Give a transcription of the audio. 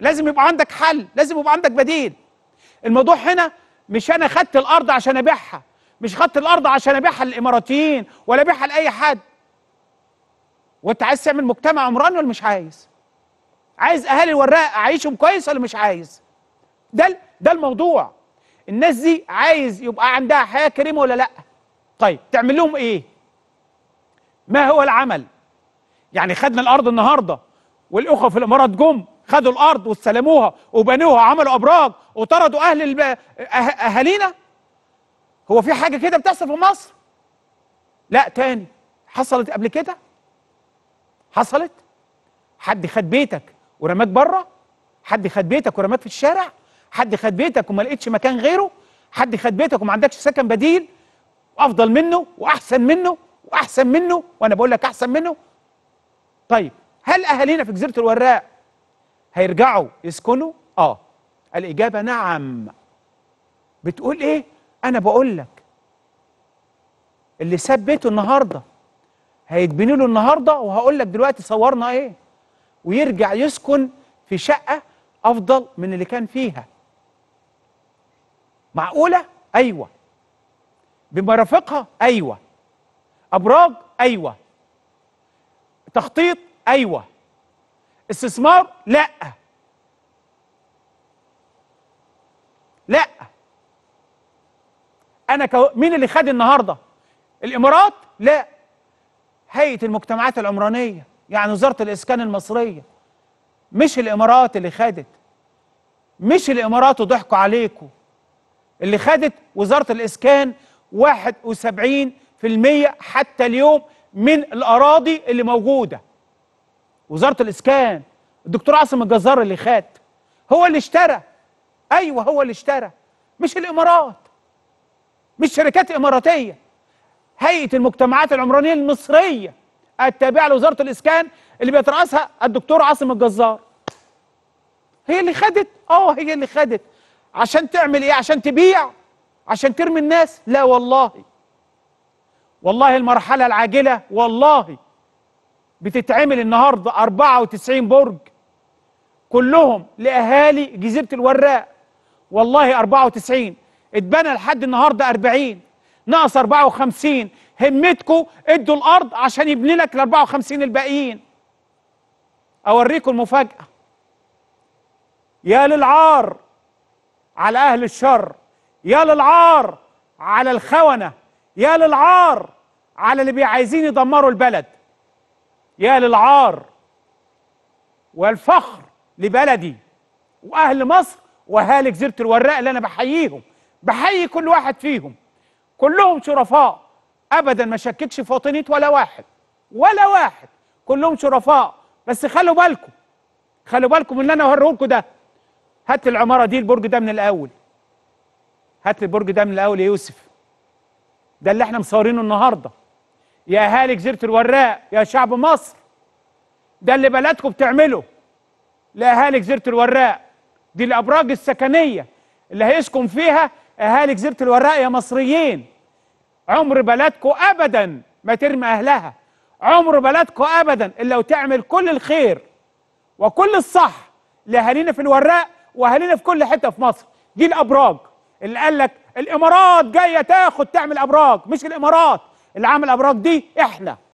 لازم يبقى عندك حل، لازم يبقى عندك بديل. الموضوع هنا مش انا خدت الارض عشان ابيعها، مش خدت الارض عشان ابيعها للاماراتيين ولا ابيعها لاي حد. وانت عايز تعمل مجتمع عمراني ولا مش عايز؟ عايز اهالي الوراق اعيشهم كويس ولا مش عايز؟ ده الموضوع. الناس دي عايز يبقى عندها حياه كريمه ولا لا؟ طيب تعمل لهم ايه؟ ما هو العمل؟ يعني خدنا الارض النهارده والاخوه في الامارات جم خدوا الارض واستلموها وبنوها وعملوا ابراج وطردوا اهالينا؟ هو في حاجه كده بتحصل في مصر؟ لا تاني، حصلت قبل كده؟ حصلت؟ حد خد بيتك ورماك بره؟ حد خد بيتك ورماك في الشارع؟ حد خد بيتك وما لقيتش مكان غيره؟ حد خد بيتك وما عندكش سكن بديل افضل منه واحسن منه واحسن منه؟ وانا بقول لك احسن منه. طيب هل اهالينا في جزيره الوراق هيرجعوا يسكنوا؟ الاجابه نعم. بتقول ايه؟ انا بقول لك اللي ساب بيته النهارده هيتبني له النهارده، وهقول لك دلوقتي صورنا ايه، ويرجع يسكن في شقه افضل من اللي كان فيها. معقوله؟ ايوه. بمرافقها؟ ايوه. ابراج؟ ايوه. تخطيط؟ ايوه. استثمار؟ لا. لا. انا مين اللي خد النهارده؟ الامارات؟ لا. هيئه المجتمعات العمرانيه، يعني وزاره الاسكان المصريه. مش الامارات اللي خدت. مش الامارات وضحكوا عليكم. اللي خدت وزاره الاسكان 71% حتى اليوم من الاراضي اللي موجوده. وزاره الاسكان، الدكتور عاصم الجزار اللي خد، هو اللي اشترى. ايوه هو اللي اشترى، مش الامارات، مش شركات اماراتيه. هيئه المجتمعات العمرانيه المصريه التابعه لوزاره الاسكان اللي بيترأسها الدكتور عاصم الجزار هي اللي خدت. هي اللي خدت عشان تعمل ايه؟ عشان تبيع؟ عشان ترمي الناس؟ لا والله. والله المرحله العاجله والله بتتعمل النهارده 94 برج كلهم لاهالي جزيره الوراق. والله 94 اتبنى لحد النهارده 40 ناقص 54. همتكم ادوا الارض عشان يبني لك ال 54 الباقيين. اوريكم المفاجاه، يا للعار على اهل الشر، يا للعار على الخونه، يا للعار على اللي عايزين يدمروا البلد، يا للعار والفخر لبلدي واهل مصر واهالي جزيره الوراق اللي انا بحييهم. بحيي كل واحد فيهم، كلهم شرفاء ابدا، ما شككش في وطنيه ولا واحد ولا واحد، كلهم شرفاء. بس خلوا بالكم، خلوا بالكم من اللي انا هوريهولكم ده. هات العماره دي، البرج ده من الاول، هات البرج ده من الاول يا يوسف، ده اللي احنا مصورينه النهارده. يا اهالي جزيره الوراق، يا شعب مصر، ده اللي بلدكم بتعمله لاهالي جزيره الوراق. دي الابراج السكنيه اللي هيسكن فيها اهالي جزيره الوراق. يا مصريين، عمر بلدكم ابدا ما ترمي اهلها، عمر بلدكم ابدا الا وتعمل كل الخير وكل الصح لاهالينا في الوراق واهالينا في كل حته في مصر. دي الابراج اللي قال لك الامارات جايه تاخد تعمل ابراج، مش الامارات اللي عمل ابراج، دي احنا.